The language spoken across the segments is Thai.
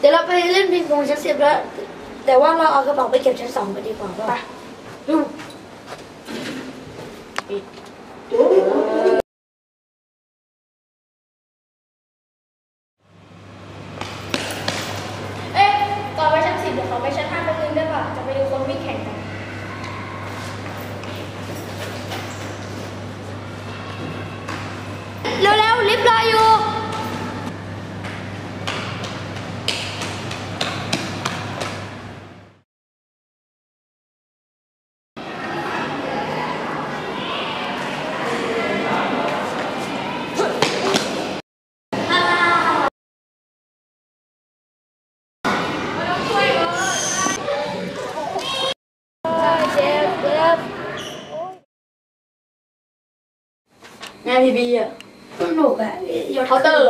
เดี๋ยวเราไปเล่นปิงปองชั้น10แล้วแต่ว่าเราเอากระเป๋าไปเก็บชั้น2กันดีกว่าป่ะลุงเอ๊ะก่อนไปชั้น10เดี๋ยวขอไปชั้น5แป๊บนึงได้ป่ะจะไปดูคนวิ่งแข่งกันเร็วๆลิฟต์รออยู่งานพีบีอ่ะหนุกอ่ะเคาน์เตอร์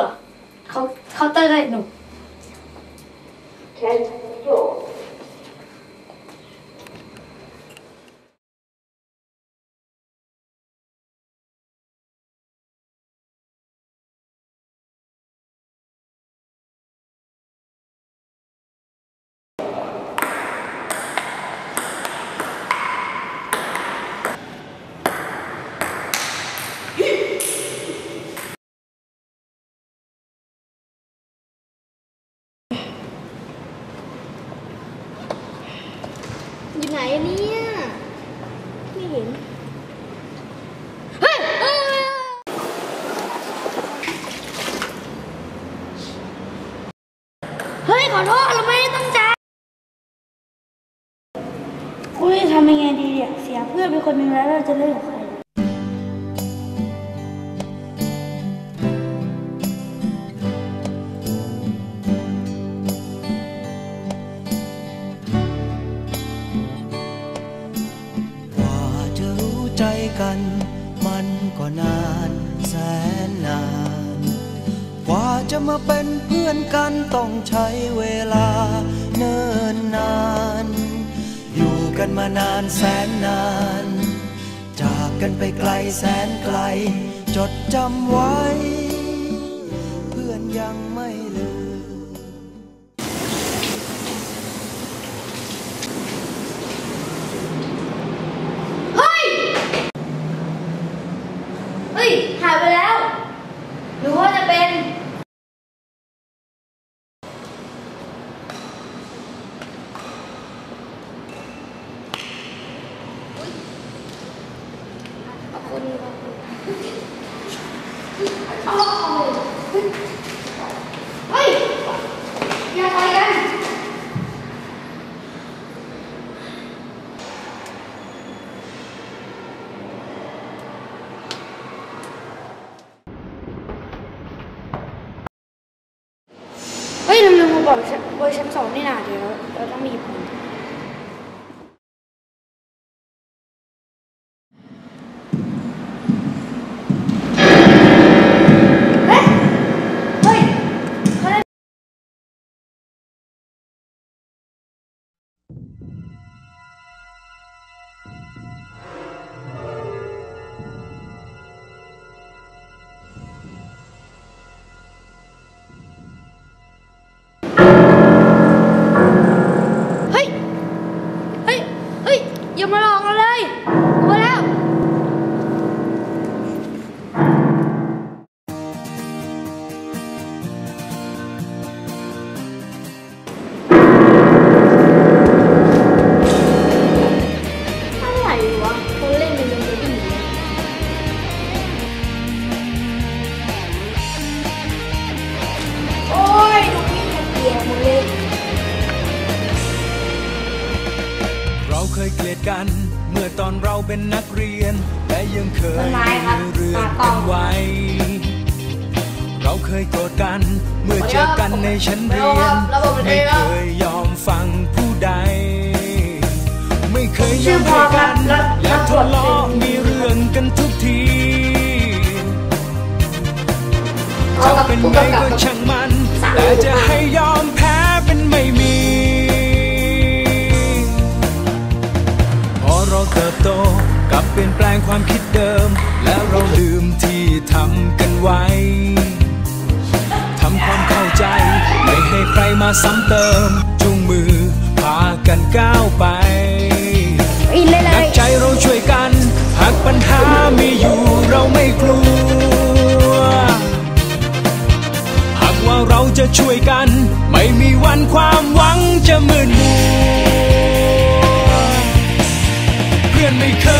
เคาน์เตอร์ได้หนุกไหนเนี่ยไม่เห็นเฮ้ยขอโทษเราไม่ได้ตั้งใจอุ้ยทำยังไงดีเนี่ยเสียเพื่อนไปคนหนึ่งแล้วเราจะเล่นกับใครมันก็นานแสนนานกว่าจะมาเป็นเพื่อนกันต้องใช้เวลาเนิ่นนานอยู่กันมานานแสนนานจากกันไปไกลแสนไกลจดจำไว้เพื่อนยังไม่ลืมหายไปแล้วหรือว่าจะเป็นคนเอาเฮ้ยอย่าไปกันเวอร์ชันสองนี่นะเดี๋ยวเราต้องมีผลเมื่อตอนเราเป็นนักเรียนและยังเคยเรื่องกันไว้เราเคยโกรธกันเมื่อเจอกันในชั้นเรียนไม่เคยยอมฟังผู้ใดไม่เคยยอมให้กันและทะเลาะมีเรื่องกันทุกทีจะเป็นไงก็ช่างมันแต่จะให้ยอมแพ้เป็นไม่มีเราเติบโตกับเปลี่ยนแปลงความคิดเดิมแล้วเราลืมที่ทำกันไว้ทำความเข้าใจไม่ให้ใครมา ซ้ำเติมจูงมือพากันก้าวไปหนักใจเราช่วยกันหากปัญหามีอยู่เราไม่กลัวหากว่าเราจะช่วยกันไม่มีวันความหวังจะมืดมัวเพื่อนไม่เคย